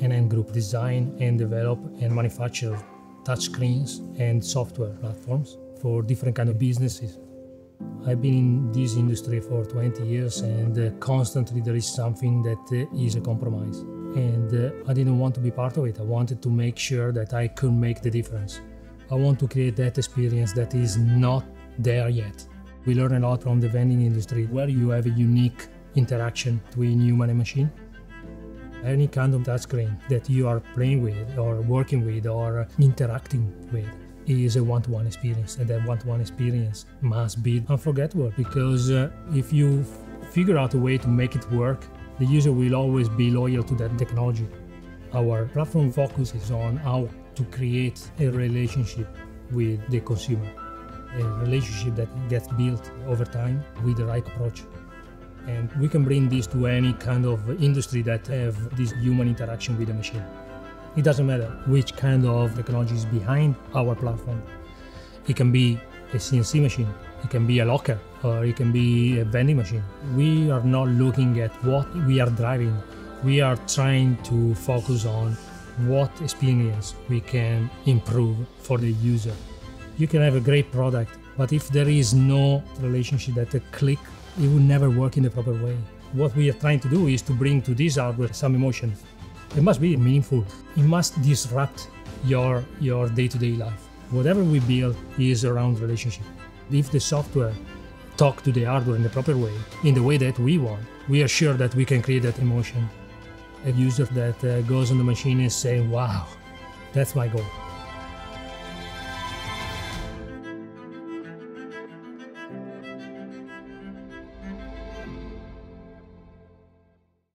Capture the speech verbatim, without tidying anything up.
N-and Group design and develop and manufacture touchscreens and software platforms for different kind of businesses. I've been in this industry for twenty years, and uh, constantly there is something that uh, is a compromise. And uh, I didn't want to be part of it. I wanted to make sure that I could make the difference. I want to create that experience that is not there yet. We learn a lot from the vending industry, where you have a unique interaction between human and machine. Any kind of touchscreen that you are playing with or working with or interacting with is a one-to-one experience, and that one-to-one experience must be unforgettable, because uh, if you figure out a way to make it work, the user will always be loyal to that technology. Our platform focuses on how to create a relationship with the consumer, a relationship that gets built over time with the right approach. And we can bring this to any kind of industry that have this human interaction with the machine. It doesn't matter which kind of technology is behind our platform. It can be a C N C machine, it can be a locker, or it can be a vending machine. We are not looking at what we are driving. We are trying to focus on what experience we can improve for the user. You can have a great product, but if there is no relationship that click, it will never work in the proper way. What we are trying to do is to bring to this hardware some emotion. It must be meaningful. It must disrupt your, your day-to-day life. Whatever we build is around relationship. If the software talks to the hardware in the proper way, in the way that we want, we are sure that we can create that emotion. A user that uh, goes on the machine and say, wow, that's my goal.